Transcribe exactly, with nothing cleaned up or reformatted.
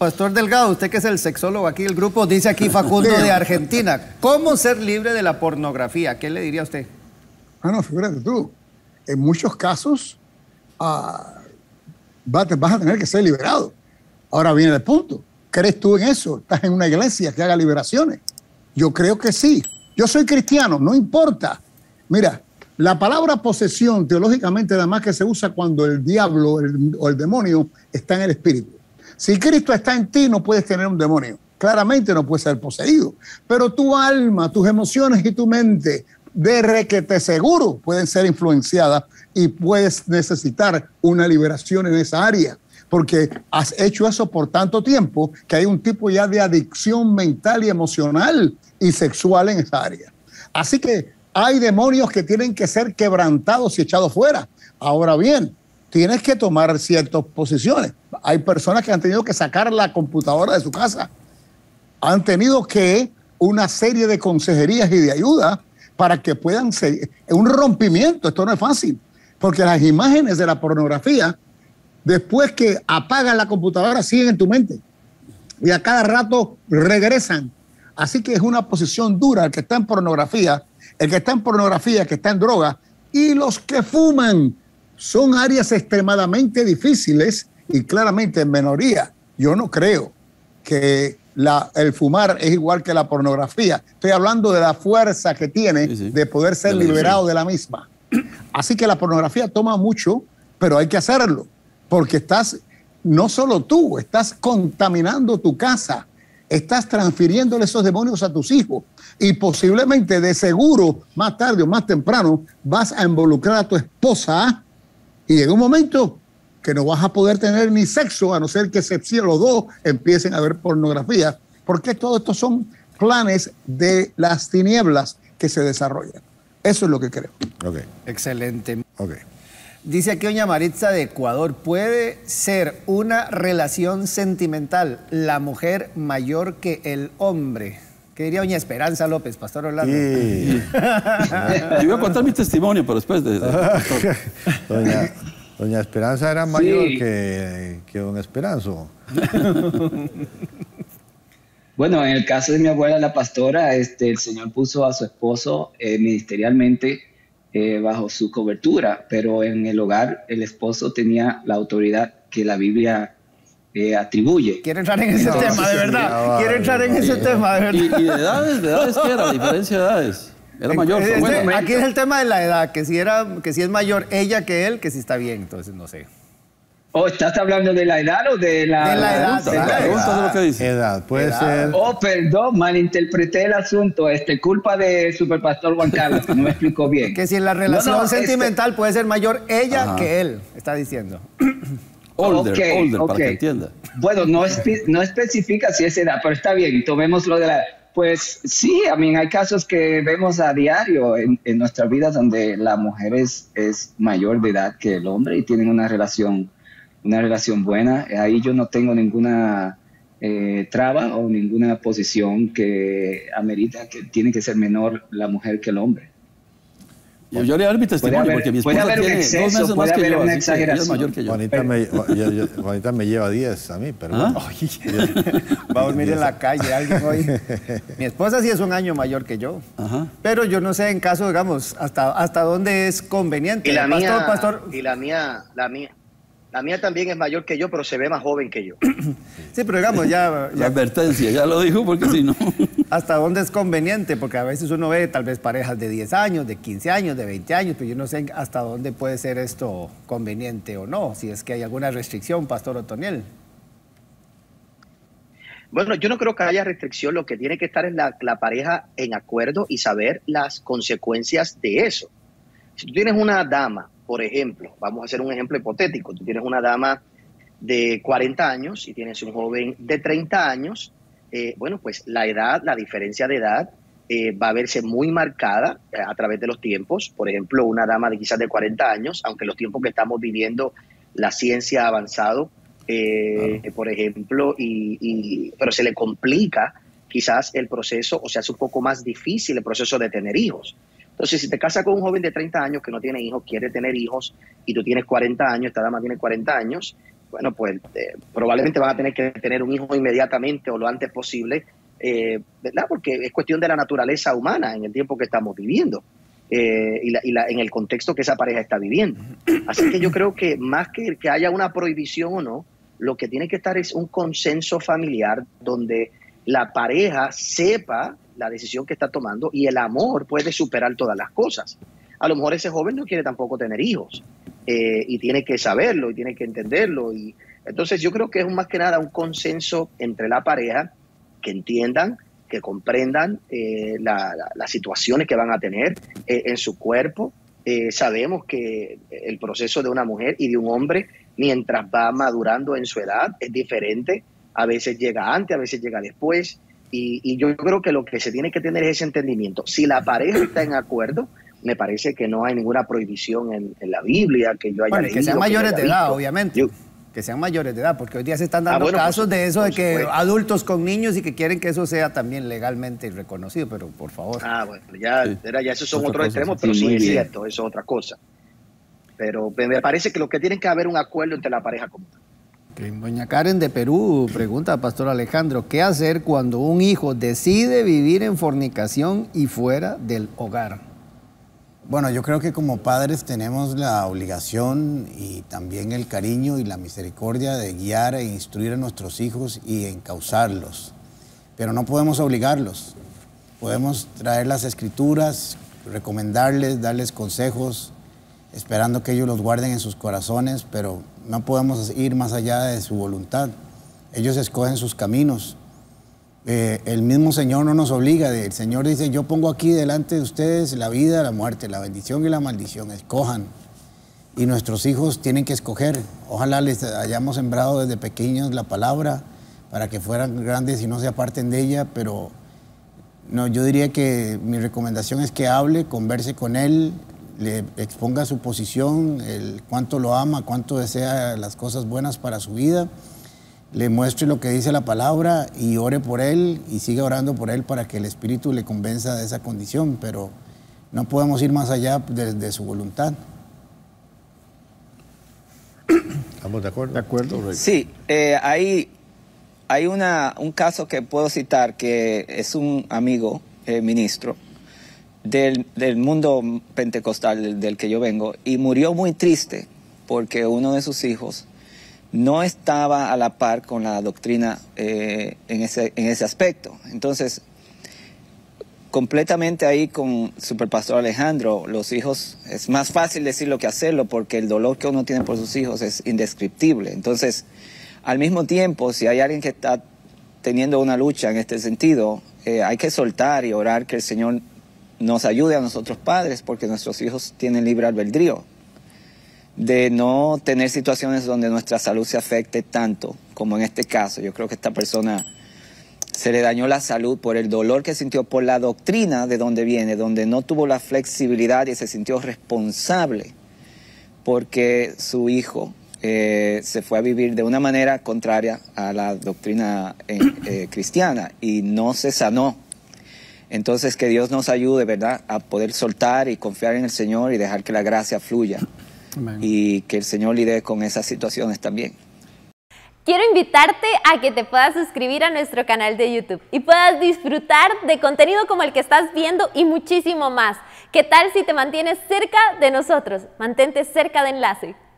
Pastor Delgado, usted que es el sexólogo aquí del grupo, dice aquí Facundo de Argentina, ¿cómo ser libre de la pornografía? ¿Qué le diría a usted? Bueno, fíjate tú, en muchos casos uh, vas a tener que ser liberado. Ahora viene el punto, ¿crees tú en eso? ¿Estás en una iglesia que haga liberaciones? Yo creo que sí. Yo soy cristiano, no importa. Mira, la palabra posesión teológicamente nada más que se usa cuando el diablo el, o el demonio está en el espíritu. Si Cristo está en ti, no puedes tener un demonio. Claramente no puedes ser poseído. Pero tu alma, tus emociones y tu mente, de requete seguro, pueden ser influenciadas y puedes necesitar una liberación en esa área. Porque has hecho eso por tanto tiempo que hay un tipo ya de adicción mental y emocional y sexual en esa área. Así que hay demonios que tienen que ser quebrantados y echados fuera. Ahora bien, tienes que tomar ciertas posiciones. Hay personas que han tenido que sacar la computadora de su casa. Han tenido que una serie de consejerías y de ayuda para que puedan seguir. Un rompimiento, esto no es fácil, porque las imágenes de la pornografía, después que apagan la computadora, siguen en tu mente. Y a cada rato regresan. Así que es una posición dura. El que está en pornografía, el que está en pornografía, el que está en droga, y los que fuman son áreas extremadamente difíciles y claramente en minoría. Yo no creo que la, el fumar es igual que la pornografía. Estoy hablando de la fuerza que tiene sí, sí. de poder ser de liberado sí. de la misma. Así que la pornografía toma mucho, pero hay que hacerlo, porque estás, no solo tú, estás contaminando tu casa, estás transfiriéndole esos demonios a tus hijos y posiblemente de seguro, más tarde o más temprano, vas a involucrar a tu esposa y llega un momento que no vas a poder tener ni sexo, a no ser que los dos empiecen a ver pornografía, porque todo esto son planes de las tinieblas que se desarrollan. Eso es lo que creo. Okay. Excelente. Okay. Dice aquí doña Maritza de Ecuador, ¿puede ser una relación sentimental la mujer mayor que el hombre? ¿Qué diría doña Esperanza López, Pastor Orlando? Sí. Yo voy a contar mi testimonio, pero después de... doña... Doña Esperanza era mayor sí. que, que don Esperanzo. Bueno, en el caso de mi abuela, la pastora, este, el Señor puso a su esposo eh, ministerialmente eh, bajo su cobertura, pero en el hogar el esposo tenía la autoridad que la Biblia eh, atribuye. Quiero entrar en ese no, tema, de verdad. Quiero entrar en ese tema, de verdad. ¿Y, y de edades? ¿De edades qué era? ¿Diferencia de edades? Era mayor. Este, bueno, aquí es el tema de la edad, que si era, que si es mayor ella que él, que si está bien, entonces no sé. ¿O oh, estás hablando de la edad o de la, de la edad? De la edad. Edad. Lo que dice. Edad, puede edad. ser. Oh, perdón, malinterpreté el asunto. Este, culpa de Super Pastor Juan Carlos, que no me explicó bien. Que si la relación no, no, sentimental este... puede ser mayor ella Ajá. que él, está diciendo. Older, okay, older, okay. para que entienda. Bueno, no, espe no especifica si es edad, pero está bien, tomémoslo de la edad. Pues sí, a mí hay casos que vemos a diario en, en nuestra vida donde la mujer es, es mayor de edad que el hombre y tienen una relación, una relación buena. Ahí yo no tengo ninguna eh, traba o ninguna posición que amerita que tiene que ser menor la mujer que el hombre. Yo, yo le daré mi testimonio haber, porque mi esposa tiene exceso, dos meses más que yo, una exageración. Que mayor que yo. Juanita, me, yo, yo, Juanita me lleva diez a mí, pero... ¿Ah? Bueno, yo, va a dormir en la calle alguien hoy. Mi esposa sí es un año mayor que yo, Ajá. pero yo no sé en caso, digamos, hasta, hasta dónde es conveniente. Y la pastor, mía, pastor, y la mía, la mía. La mía también es mayor que yo, pero se ve más joven que yo. Sí, pero digamos, ya... ya. La advertencia, ya lo dijo, porque si no... ¿Hasta dónde es conveniente? Porque a veces uno ve tal vez parejas de diez años, de quince años, de veinte años, pero yo no sé hasta dónde puede ser esto conveniente o no, si es que hay alguna restricción, Pastor Otoniel. Bueno, yo no creo que haya restricción. Lo que tiene que estar es la, la pareja en acuerdo y saber las consecuencias de eso. Si tú tienes una dama... Por ejemplo, vamos a hacer un ejemplo hipotético. Tú tienes una dama de cuarenta años y tienes un joven de treinta años. Eh, bueno, pues la edad, la diferencia de edad eh, va a verse muy marcada a través de los tiempos. Por ejemplo, una dama de quizás de cuarenta años, aunque los tiempos que estamos viviendo, la ciencia ha avanzado, eh, claro. por ejemplo, y, y, pero se le complica quizás el proceso, o sea, es un poco más difícil el proceso de tener hijos. Entonces, si te casas con un joven de treinta años que no tiene hijos, quiere tener hijos, y tú tienes cuarenta años, esta dama tiene cuarenta años, bueno, pues eh, probablemente van a tener que tener un hijo inmediatamente o lo antes posible, eh, ¿verdad? Porque es cuestión de la naturaleza humana en el tiempo que estamos viviendo eh, y, la, y la, en el contexto que esa pareja está viviendo. Así que yo creo que más que que haya una prohibición o no, lo que tiene que estar es un consenso familiar donde la pareja sepa la decisión que está tomando, y el amor puede superar todas las cosas. A lo mejor ese joven no quiere tampoco tener hijos eh, y tiene que saberlo y tiene que entenderlo. Y entonces yo creo que es más que nada un consenso entre la pareja, que entiendan, que comprendan eh, la, la, las situaciones que van a tener eh, en su cuerpo. Eh, sabemos que el proceso de una mujer y de un hombre mientras va madurando en su edad es diferente. A veces llega antes, a veces llega después. Y, y yo creo que lo que se tiene que tener es ese entendimiento. Si la pareja está en acuerdo, me parece que no hay ninguna prohibición en, en la Biblia que yo haya bueno, leído. Que sean mayores de edad, obviamente. Yo, que sean mayores de edad, porque hoy día se están dando ah, bueno, casos pues, de eso, pues, de que pues, adultos con niños y que quieren que eso sea también legalmente reconocido, pero por favor. Ah, bueno, ya, sí. era, ya esos son otros extremos, pero sí, sí es cierto, eso es otra cosa. Pero me parece que lo que tiene que haber un acuerdo entre la pareja común. Doña Karen de Perú pregunta a Pastor Alejandro, ¿qué hacer cuando un hijo decide vivir en fornicación y fuera del hogar? Bueno, yo creo que como padres tenemos la obligación y también el cariño y la misericordia de guiar e instruir a nuestros hijos y encauzarlos. Pero no podemos obligarlos. Podemos traer las escrituras, recomendarles, darles consejos, esperando que ellos los guarden en sus corazones, pero no podemos ir más allá de su voluntad. Ellos escogen sus caminos. Eh, el mismo Señor no nos obliga. El Señor dice, yo pongo aquí delante de ustedes la vida, la muerte, la bendición y la maldición. Escojan. Y nuestros hijos tienen que escoger. Ojalá les hayamos sembrado desde pequeños la palabra para que fueran grandes y no se aparten de ella, pero no, yo diría que mi recomendación es que hable, converse con él, le exponga su posición, el cuánto lo ama, cuánto desea las cosas buenas para su vida, le muestre lo que dice la palabra y ore por él y siga orando por él para que el Espíritu le convenza de esa condición, pero no podemos ir más allá de, de su voluntad. ¿Estamos de acuerdo? De acuerdo, Rey. Sí, eh, hay, hay una, un caso que puedo citar que es un amigo, eh, ministro, Del, del mundo pentecostal del, del que yo vengo, y murió muy triste porque uno de sus hijos no estaba a la par con la doctrina eh, en, ese, en ese aspecto. Entonces, completamente ahí con Super Pastor Alejandro, los hijos, es más fácil decirlo que hacerlo porque el dolor que uno tiene por sus hijos es indescriptible. Entonces, al mismo tiempo, si hay alguien que está teniendo una lucha en este sentido, eh, hay que soltar y orar que el Señor nos ayude a nosotros padres, porque nuestros hijos tienen libre albedrío de no tener situaciones donde nuestra salud se afecte tanto, como en este caso. Yo creo que a esta persona se le dañó la salud por el dolor que sintió, por la doctrina de donde viene, donde no tuvo la flexibilidad y se sintió responsable porque su hijo eh, se fue a vivir de una manera contraria a la doctrina eh, eh, cristiana y no se sanó. Entonces, que Dios nos ayude, ¿verdad?, a poder soltar y confiar en el Señor y dejar que la gracia fluya. Amén. Y que el Señor lidere con esas situaciones también. Quiero invitarte a que te puedas suscribir a nuestro canal de YouTube y puedas disfrutar de contenido como el que estás viendo y muchísimo más. ¿Qué tal si te mantienes cerca de nosotros? Mantente cerca de Enlace.